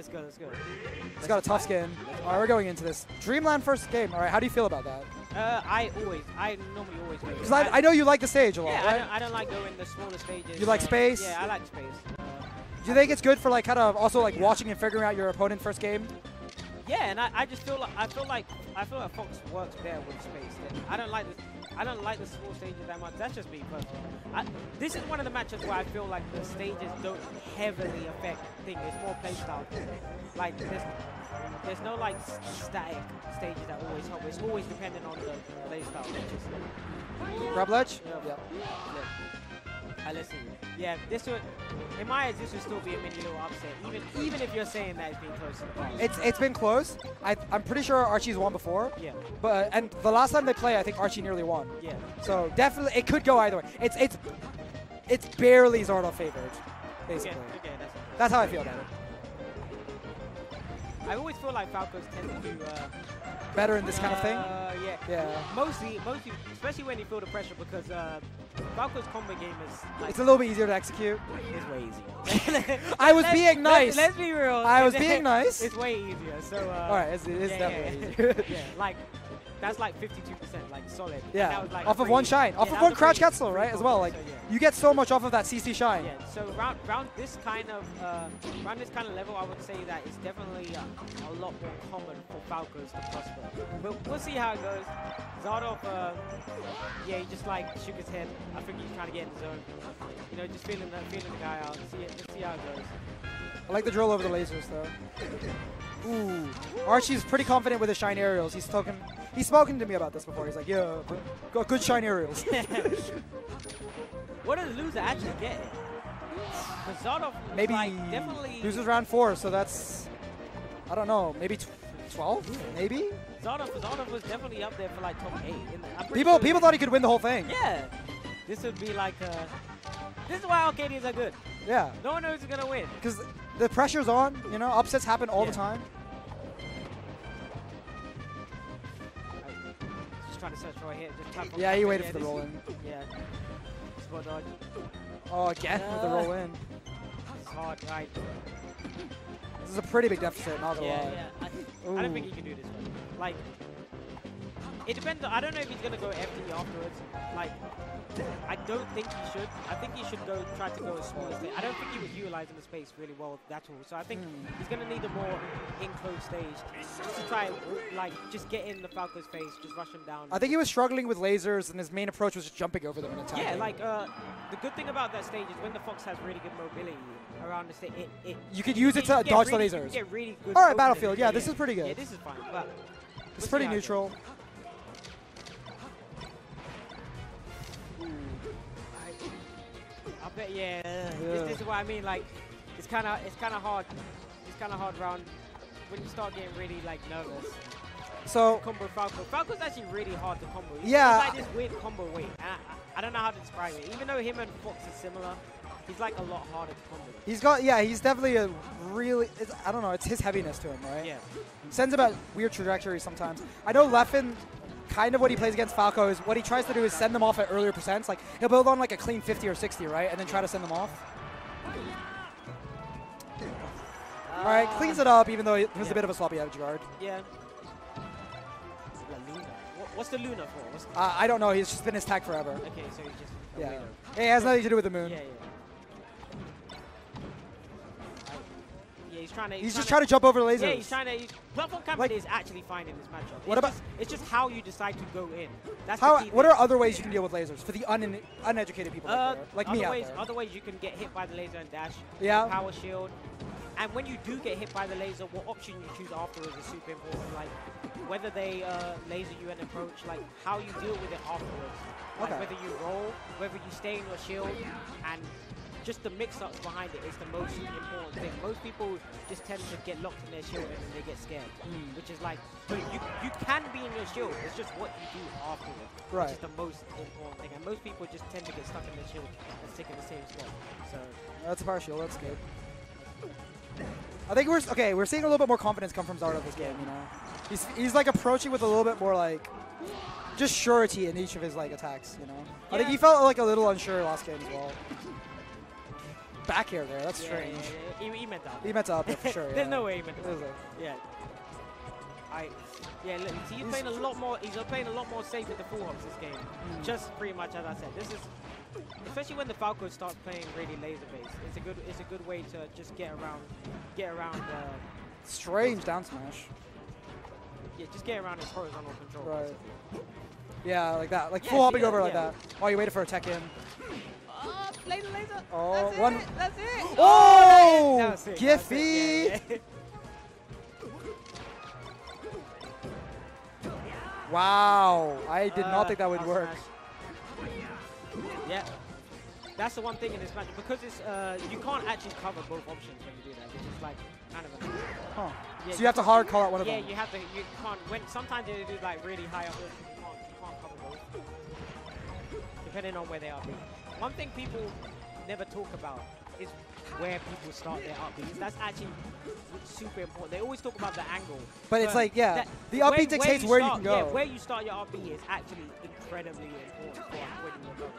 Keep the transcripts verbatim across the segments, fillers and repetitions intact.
It's good, it's good. It's got a tough skin. All right, we're going into this. Dreamland first game. All right, how do you feel about that? Uh, I always, I normally always win. Because I, I know you like the stage a lot, yeah, right? I don't, I don't like going the smaller stages. You like space? Yeah, I like space. Uh, do you think it's good for like kind of also like yeah. watching and figuring out your opponent first game? Yeah, and I, I just feel like I feel like I feel like Fox works better with space. I don't like the I don't like the small stages that much. That's just me personally. I, this is one of the matches where I feel like the stages don't heavily affect things. It's more playstyle. Like there's there's no like static stages that always help. It's always dependent on the playstyle. Grab ledge. Yeah. yeah. yeah. I listen. Yeah, this would, in my eyes, this would still be a mini little upset, even even if you're saying that it's been close to the boss. It's it's been close. I I'm pretty sure Archie's won before. Yeah. But and the last time they played, I think Archie nearly won. Yeah. So definitely, it could go either way. It's it's it's barely Xardov favored, basically. Okay, okay, that's, that's how I feel about it. I always feel like Falco's tend to do. Uh, Better in this uh, kind of thing. Yeah. Yeah. Mostly, mostly, especially when you feel the pressure, because uh, Falco's combo game is. Like, it's a little bit easier to execute. It's way easier. I was let's, being nice. Let's, let's be real. I was being nice. It's way easier. So. Uh, All right. It's, it's yeah, definitely yeah, yeah. easier. yeah. Like that's like fifty-two percent, like solid. Yeah. That was like off of one shine, yeah, off of one crouch cancel, right? As well, like so, yeah. you get so much off of that C C shine. Yeah. So round round this kind of uh, round this kind of level, I would say that it's definitely uh, a lot more common for Falcos to prosper. But we'll see how it goes. Xardov, uh, yeah, he just like shook his head. I think he's trying to get in the zone. You know, just feeling that, feeling the guy out. See it, let's see how it goes. I like the drill over the lasers though. Ooh, Archie's pretty confident with his shine aerials. He's talking, he's spoken to me about this before. He's like, yeah, got good shine aerials. What does the loser actually get? Xardov maybe like, definitely loses round four, so that's I don't know, maybe. twelve, maybe? Xardov, Xardov was definitely up there for like top eight. And people, sure people thought he could win the whole thing. Yeah. This would be like a... This is why Arcadians are good. Yeah. No one knows who's going to win. Because the pressure's on, you know, upsets happen all yeah. the time. Just trying to search right here. Just yeah, he waited for the roll-in. Yeah. Spot dodge. Oh, again uh, with the roll-in. It's hard, right? This is a pretty big deficit, not gonna yeah, lie. Yeah. I, I don't think he can do this one. Like, it depends. I don't know if he's going to go empty afterwards. Like, I don't think he should. I think he should go try to go as small as they. I don't think he was utilizing the space really well, that's all. So I think mm. he's going to need a more enclosed stage just to try and, like, just get in the Falco's face, just rush him down. I think he was struggling with lasers, and his main approach was just jumping over them and attacking. Yeah, like, uh, the good thing about that stage is when the Fox has really good mobility around the stage, it, it... You could use it, it to dodge really, the lasers. Yeah, really good. All right, Battlefield. Yeah, yeah, this is pretty good. Yeah, this is fine. But it's pretty neutral. But yeah, yeah. This, this is what I mean. Like, it's kind of, it's kind of hard. It's kind of hard round when you start getting really like nervous. So combo Falco. Falco's actually really hard to combo. He's yeah, like this weird combo weight. I, I don't know how to describe it. Even though him and Fox are similar, he's like a lot harder to combo. He's got yeah. He's definitely a really. It's, I don't know. It's his heaviness to him, right? Yeah. Sends about weird trajectories sometimes. I know Leffen. Kind of what he plays against Falco is what he tries to do is send them off at earlier percents. Like he'll build on like a clean fifty or sixty, right, and then try to send them off. Uh, All right, cleans it up, even though it was yeah. a bit of a sloppy edge guard. Yeah. Luna. What's the Luna for? What's the uh, I don't know. He's just been his tag forever. Okay, so he's just. A yeah. yeah. It has nothing to do with the moon. Yeah, yeah. yeah he's trying to. He's, he's trying just trying to, to jump over the lasers. Yeah, he's trying to. He's Platform company like, is actually fine in this matchup. What it's, about just, it's just how you decide to go in. That's how, what are other ways you can deal with lasers for the un uneducated people uh, like, like me ways, out there? Other ways you can get hit by the laser and dash, yeah. power shield. And when you do get hit by the laser, what option you choose afterwards is super important. Like whether they uh, laser you and approach, like how you deal with it afterwards. Like okay. whether you roll, whether you stay in your shield, and just the mix-ups behind it is the most important thing. Most people just tend to get locked in their shield and they get scared, mm. which is like, but you, you can be in your shield, it's just what you do afterwards, right. which is the most important thing. And most people just tend to get stuck in their shield and stick in the same spot. So that's a partial, that's good. I think we're, okay, we're seeing a little bit more confidence come from Xardov this game, you know? He's, he's like approaching with a little bit more like, just surety in each of his like attacks, you know? Yeah. I think he felt like a little unsure last game as well. back air there. That's yeah, strange. Yeah, yeah. He, he meant up. He meant up, yeah, for sure. Yeah. There's no way he meant up. Yeah. I, yeah, look, see, he's playing a lot more. He's playing a lot more safe with the full hops this game. Mm. Just pretty much as I said. This is, especially when the Falcos start playing really laser based. It's a good. It's a good way to just get around. Get around. Uh, strange down smash. Yeah, just get around his horizontal control. Right. Yeah, like that. Like yeah, full hopping yeah, over yeah. like that. Oh, you waited for a tech in. Oh, laser, laser. Oh, that's one. It. That's it. Oh, oh that is, that Giphy. Yeah, yeah. Wow, I did uh, not think that would work. Smash. Yeah, that's the one thing in this match because it's uh, you can't actually cover both options when you do that. It's just like kind of. A huh. yeah, so you, you have to hard call out one yeah, of them. Yeah, you have to. You can't. When sometimes they do like really high up, you can't, you can't cover both, depending on where they are. One thing people never talk about is where people start their upbeats. That's actually super important. They always talk about the angle. But, but it's like, yeah, that, the upbeat dictates where you, start, where you can go. Yeah, where you start your upbeat is actually incredibly important for when you're going.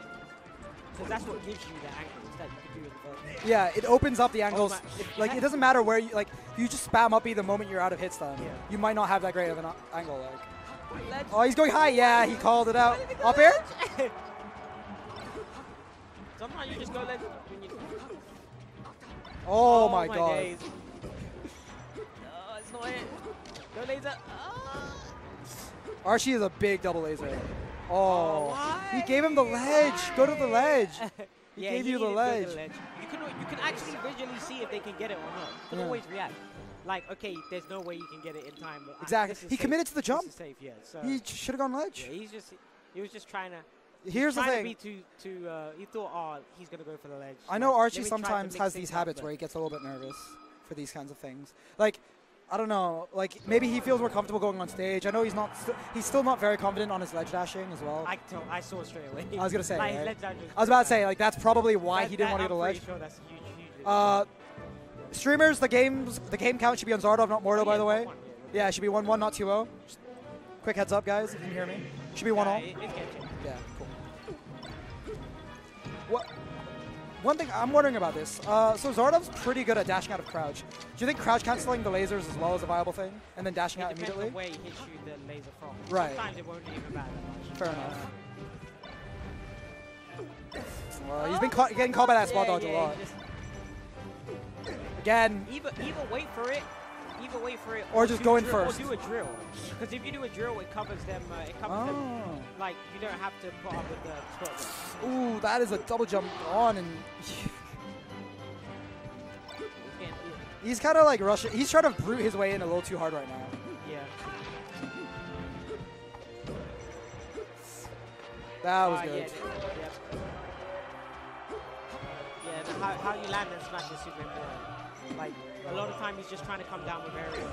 Because that's what gives you the angles that you can do in the first. Yeah, it opens up the angles. Oh, like, it doesn't matter where you, like, you just spam upbeat the moment you're out of hit stun. Yeah. You might not have that great of an angle. Like. Let's oh, he's going high. Yeah, he called it out. Up air? Sometimes you just go legend. Oh, oh my, my god. Days. No, it's not it. No laser. Oh. Archie is a big double laser. Oh. oh he gave him the ledge. Why? Go to the ledge. He yeah, gave he you the ledge. the ledge. You can you can actually visually see if they can get it or not. You can yeah. always react. Like, okay, there's no way you can get it in time. But exactly. He safe. committed to the jump. This is safe, yeah, so. He should have gone ledge. Yeah, he's just, he was just trying to. Here's the thing. To be too, too, uh, he thought, oh, he's going to go for the ledge. I know Archie sometimes has these habits where he gets a little bit nervous for these kinds of things. Like, I don't know. Like, maybe he feels more comfortable going on stage. I know he's not. St he's still not very confident on his ledge dashing as well. I, I saw straight away. I was going to say. Like, right? was I was about to say, like, that's probably why that, he didn't want to go to ledge. Sure that's huge, huge uh, streamers, the games, the game count should be on Xardov, not Mordo, yeah, by the way. One, yeah. yeah, it should be one one, not two oh. Quick heads up, guys, if you can hear me. It should be one all. Yeah, yeah, cool. What, one thing I'm wondering about this. Uh, so Xardov's pretty good at dashing out of crouch. Do you think crouch canceling the lasers as well is a viable thing, and then dashing it out immediately? Depends on where he hits you the laser from. Right. Sometimes it won't even matter. Fair enough. Uh, he's been caught, getting caught by that spot yeah, dodge yeah, a lot. Again. Either, either wait for it. Either wait for it. Or, or just go in first. Or do a drill. Because if you do a drill, it covers them. Uh, it covers oh. them. Like, you don't have to put up with the spot. Ooh, that is a double jump on. and He's kind of like rushing. He's trying to brute his way in a little too hard right now. Yeah. That was uh, good. Yeah, yeah. yeah how, how you land and smash is super important. Like, a lot of time he's just trying to come down with aerial.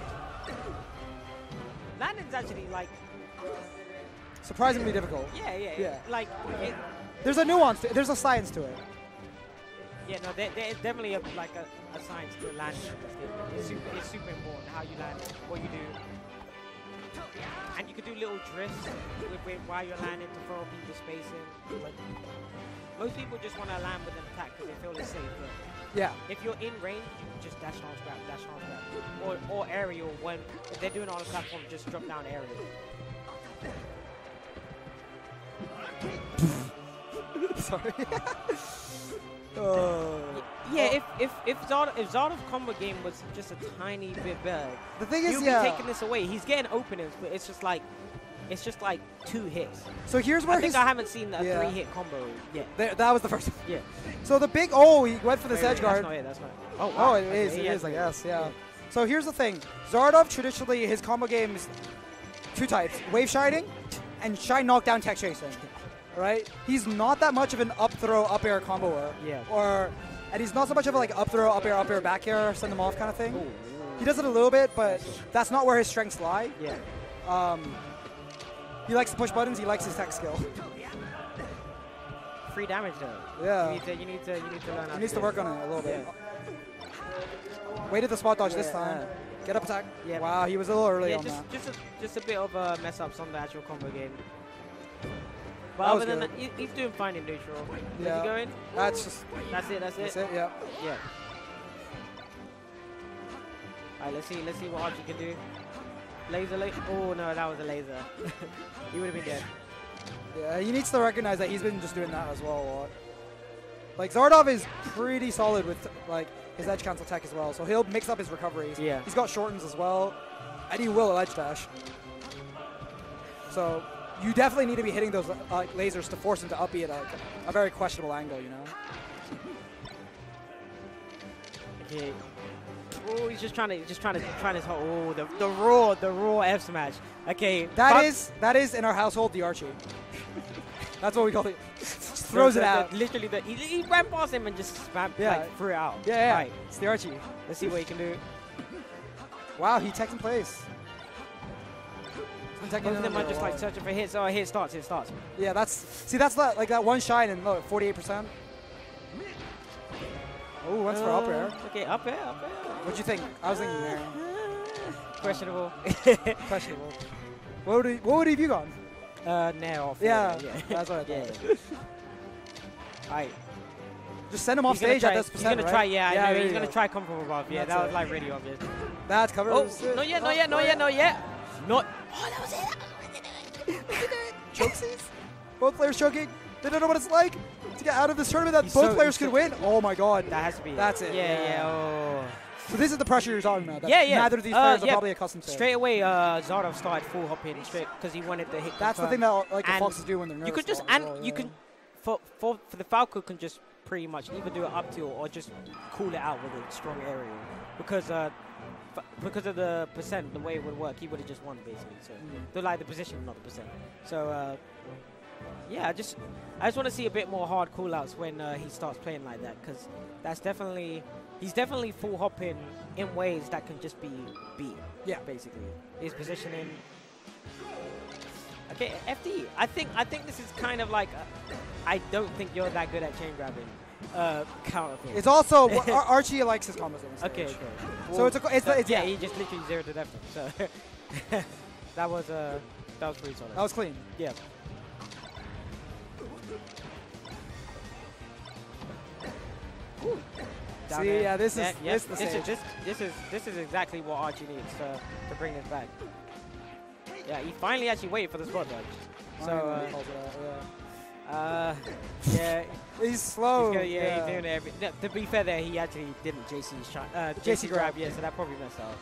Landon's actually like surprisingly difficult. Yeah, yeah, yeah. Like it, there's a nuance. To it. There's a science to it. Yeah, no, there, there is definitely a, like a, a science to landing. It's super, it's super important how you land, what you do, and you could do little drifts with, with, while you're landing to throw people space in. Like, most people just want to land with an attack because they feel it's safe. Yeah. If you're in range, you can just dash on grab, dash on grab. Or, or aerial, when if they're doing on the platform, just drop down aerial. Sorry. uh. Yeah, if if if Xardov, if Xardov's combo game was just a tiny bit better, the thing is, you'll yeah. be taking this away. He's getting openings, but it's just like. It's just like two hits. So here's where I think I haven't seen the yeah. three-hit combo yet. There, that was the first one. Yeah. So the big oh, he went for the edge guard. That's not it. That's not it. Oh, wow. oh, it okay. is. It yeah. is. I guess. Yeah. yeah. So here's the thing. Xardov traditionally his combo game is two types: wave shining and shine knockdown tech chasing. All right. He's not that much of an up throw up air comboer. Yeah. Or and he's not so much of a like up throw up air up air back air send them off kind of thing. Ooh. He does it a little bit, but that's not where his strengths lie. Yeah. Um. He likes to push buttons. He likes his tech skill. Free damage though. Yeah. You need to. You need to. You need to learn. He needs to work on it a little bit. Yeah. Waited the spot dodge yeah, this time. Uh, Get up attack. Yeah. Wow, he was a little early yeah, on just, that. Just a, just a bit of a mess ups on the actual combo game. But other than that, he, he's doing fine in neutral. Yeah. Is he going? That's just. That's it. That's it. That's it. Yeah. Yeah. All right. Let's see. Let's see what Archie can do. Laser. laser. Oh no, that was a laser. He would have been dead. Yeah. He needs to recognize that he's been just doing that as well a lot. Like Xardov is pretty solid with like his edge cancel tech as well, so he'll mix up his recoveries. Yeah. He's got shortens as well, and he will edge dash. So. You definitely need to be hitting those uh, lasers to force him to up-E at a, a very questionable angle, you know? Okay. Oh, he's just trying to, he's just trying to, trying his whole, oh, the, the raw, the raw F smash. Okay. That Fox. is, that is in our household, the Archie. That's what we call it. Just throws it out. The, literally, the, he, he ran past him and just spam, yeah. like, threw it out. Yeah, yeah. Right. It's the Archie. Let's see what he can do. Wow, he techs in place. Both of them are just like searching for hits. Oh, here it starts, here it starts. Yeah, that's, see, that's that, like that one shine and look, forty-eight percent. Oh, that's uh, for up air. Okay, up air, up air. What'd you think? I was thinking there. Questionable. Questionable. What would, he, what would he have you gone? Uh, nair off. Yeah, yeah, yeah. That's what I thought. Yeah. Alright. Just send him off he's stage at this percent, He's going right? to try, yeah, yeah I know. He's going to try come from above. Yeah, that's that was it. like really obvious. That's covered. Oh, not yet, not yet, not yet, not yet. Not. Oh, that was it! They did it! Chokesies! Both players choking. They don't know what it's like to get out of this tournament that he's both so, players could so win. Oh my god. That has to be That's it. it. Yeah, yeah. yeah. Oh. So this is the pressure you're talking about. Yeah, yeah. Neither of these players uh, yeah. are probably accustomed to it. Straight away, uh, Xardov started full hopping straight because he wanted to hit. That's the, the thing that like, the Foxes do when they're nervous. You could just, and well, you yeah. can, for, for, for the Falco can just pretty much either do it up to or just cool it out with a strong aerial. Because, uh, F because of the percent, the way it would work, he would have just won basically. So, mm. like the position, not the percent. So, uh, yeah, I just, I just want to see a bit more hard callouts when uh, he starts playing like that, because that's definitely, he's definitely full hopping in ways that can just be beat. Yeah, basically, his positioning. Okay, F D. I think, I think this is kind of like, uh, I don't think you're that good at chain grabbing. Uh, counter thing. It's also Ar Archie likes his combos. Okay, okay. Well, so it's a, it's, a, it's yeah, yeah. He just literally zeroed it effort. So that was uh, that was pretty solid. That was clean. Yeah. Down See, there. yeah, this is yeah, yeah. this the this, is, this this is this is exactly what Archie needs uh, to bring this back. Yeah, he finally actually waited for the spot dodge. So. Uh, Uh, yeah. He's slow. He's gonna, yeah, yeah, he's doing every. No, to be fair, there he actually didn't J C uh, J C grab, yeah, so that probably messed up.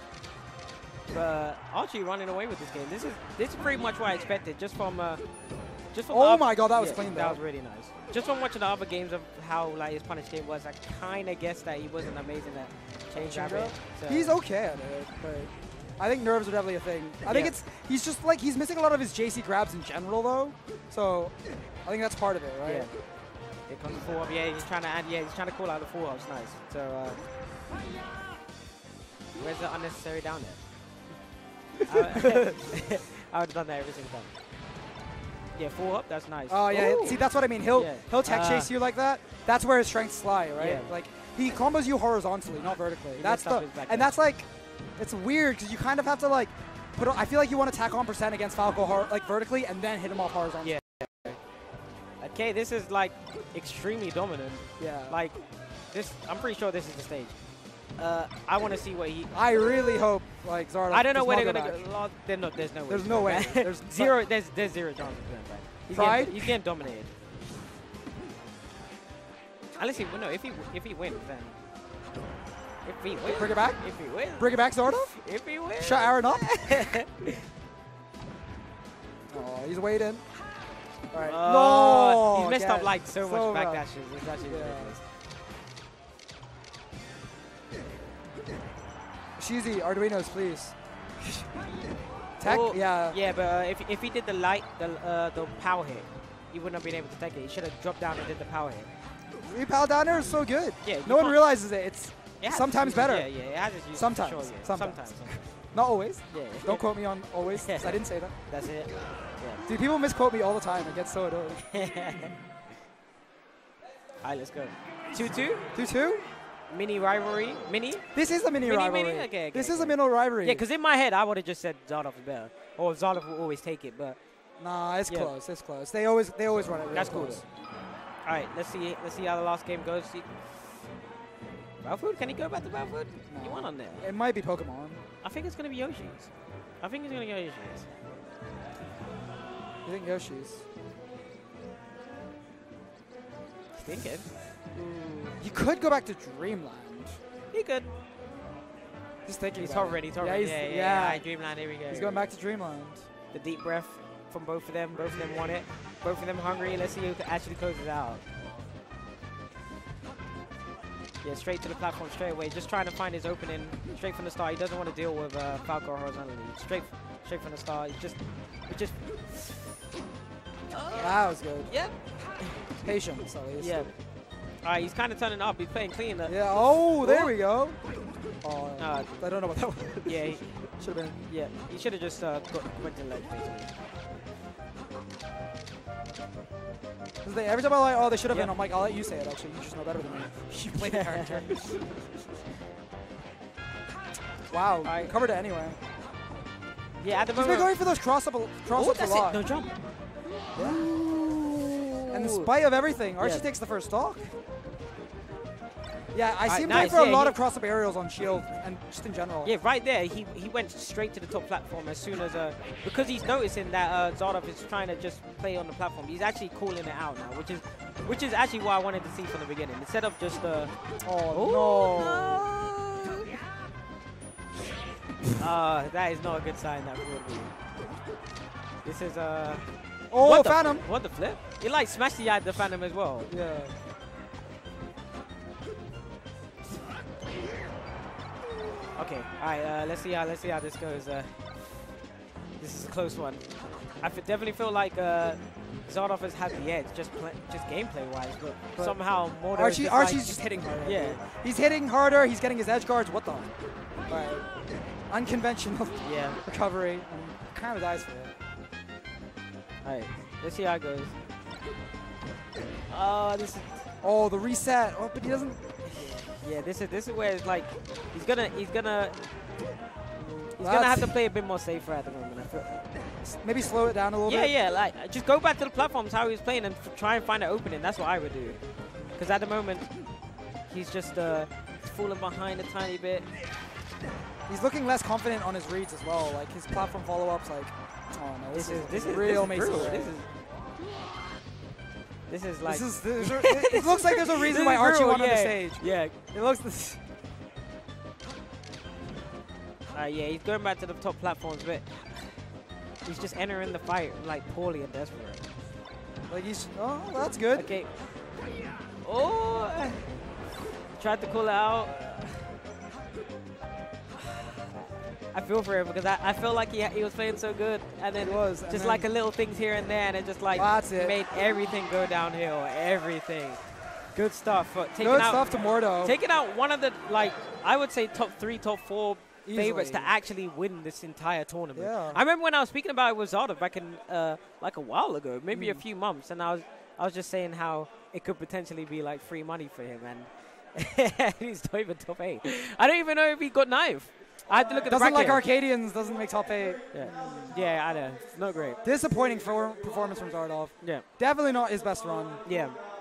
But Archie running away with this game. This is this is pretty much what I expected, just from uh, just from. Oh my god, that was yeah, clean. Though. That was really nice. Just from watching the other games of how like his punish game was, I kind of guessed that he wasn't amazing at chain grabbing. So. He's okay at it, but I think nerves are definitely a thing. I think yeah. it's he's just like he's missing a lot of his J C grabs in general though, so. I think that's part of it, right? Yeah. Here comes the full up. Yeah, he's trying to add. Yeah, he's trying to call out the full up. It's nice. So, uh, where's the unnecessary down there? I would have done that every single time. Yeah, full up. That's nice. Oh yeah. Ooh. See, that's what I mean. He'll yeah. he'll tech uh, chase you like that. That's where his strengths lie, right? Yeah. Like he combos you horizontally, not vertically. That's the and that's like, it's weird because you kind of have to like put. I feel like you want to tack on percent against Falco like vertically and then hit him off horizontally. Yeah. Okay, this is like extremely dominant. Yeah. Like this, I'm pretty sure this is the stage. Uh, I want to see what he. I really hope like Xardov. I don't know where they're gonna go. go. They're not, there's no way. There's no way. There's zero. There's there's zero chance of going back. He's getting, he's getting dominated. Unless he no, if he if he wins then. If he wins. Bring it back. If he wins. Bring it back, Xardov. If he wins. Shut Aaron up. Oh, he's waiting. All right. Oh, no! He messed again. up like so, so much back dashes. It's actually yeah. ridiculous. Cheesy, Arduinos, please. Tech? Oh, yeah. Yeah, but uh, if, if he did the light, the, uh, the power hit, he wouldn't have been able to take it. He should have dropped down and did the power hit. Repower down there is so good. Yeah, no one realizes it. It's it sometimes better. Yeah, yeah. It has its use sometimes. Sure, yeah. Sometimes. Sometimes. sometimes. Not always. Yeah, yeah. Don't quote me on always, because I didn't say that. That's it. Yeah. Dude, people misquote me all the time. I get so annoyed. Alright, let's go. two two? two two? Mini rivalry? Mini? This is a mini, mini rivalry. Mini? Okay, okay, this okay. is a mini rivalry. Yeah, because in my head, I would have just said Xardov is better. Or Xardov will always take it, but Nah, it's yeah. close. It's close. They always they always run it. Really That's close. cool. All right, let's see let's see how the last game goes. See. Wild food? Can he go back to wild food? No. You won on there. It might be Pokemon. I think it's gonna be Yoshi's. I think it's gonna go Yoshi's. You think Yoshi's? Thinking. Mm. You could go back to Dreamland. He could. Just thinking. He's already. He's already. Yeah, yeah, yeah, yeah. yeah. Dreamland. Here we go. He's going back to Dreamland. The deep breath from both of them. Both of them want it. Both of them hungry. Let's see who actually closes out. Yeah, straight to the platform straight away. Just trying to find his opening straight from the start. He doesn't want to deal with uh, Falco horizontally. Straight, straight from the start. He's just, he's just. Uh, yeah, that was good. Yep. Patience, at least. Yeah. All right, he's kind of turning up. He's playing clean. Uh, yeah. Oh, there we go. Oh, uh, I don't know what that was. Yeah. He should have been. Yeah. He should have just uh, got, went to the ledge, basically. Every time I like, oh, they should have yeah. been. I'm like, I'll let you say it. Actually, you just know better than me. You play the character. Wow. I covered it anyway. Yeah. At the moment. He's been going for those cross up, cross ups a lot. No jump. Yeah. And in spite of everything, Archie yeah. takes the first stock. Yeah, I right, seem nice. to for yeah, a lot he, of cross-up aerials on Shield and just in general. Yeah, right there, he he went straight to the top platform as soon as uh because he's noticing that uh, Xardov is trying to just play on the platform. He's actually calling it out now, which is which is actually what I wanted to see from the beginning. Instead of just uh oh Ooh, no, no. uh, that is not a good sign. That would be. This is uh oh what Phantom! The, what the flip? He like smashed the eye at the Phantom as well. Yeah. Okay, alright, uh, let's see how let's see how this goes. Uh, this is a close one. I definitely feel like uh, Xardov has had the edge, just just gameplay wise, but, but somehow Mordo Archie just Archie's like, just hitting harder. Yeah, he's hitting harder. He's getting his edge guards. What the? Right. Unconventional. Yeah. Recovery. And kind of dies for it. Alright, let's see how it goes. Oh, this is oh the reset. Oh, but he doesn't. Yeah, this is this is where it's like he's gonna he's gonna he's That's gonna have to play a bit more safer at the moment. I feel. Maybe slow it down a little yeah, bit. Yeah, yeah, like just go back to the platforms how he was playing and try and find an opening. That's what I would do. Because at the moment he's just uh, falling behind a tiny bit. He's looking less confident on his reads as well. Like his platform follow-ups, like oh no, this, this is, is this is real Mason. This is like. This is, this is, it looks like there's a reason why Archie went yeah. on the stage. Yeah, it looks. This uh, yeah, he's going back to the top platforms, but he's just entering the fight like poorly and desperate. Like he's. Oh, that's good. Okay. Oh, tried to call it out. I feel for him because I, I feel like he he was playing so good, and then it was and just then like a little things here and there, and it just like it. made everything go downhill. Everything, good stuff. But taking good out, stuff to Mordo. Taking out one of the like I would say top three, top four Easily. favorites to actually win this entire tournament. Yeah. I remember when I was speaking about it with Xardov back in uh, like a while ago, maybe mm. a few months, and I was I was just saying how it could potentially be like free money for him, and he's not even top eight. I don't even know if he got ninth. I have to look at doesn't the like Arcadians, doesn't make top eight. Yeah, yeah, I know. It's not great. Disappointing for performance from Xardov. Yeah. Definitely not his best run. Yeah.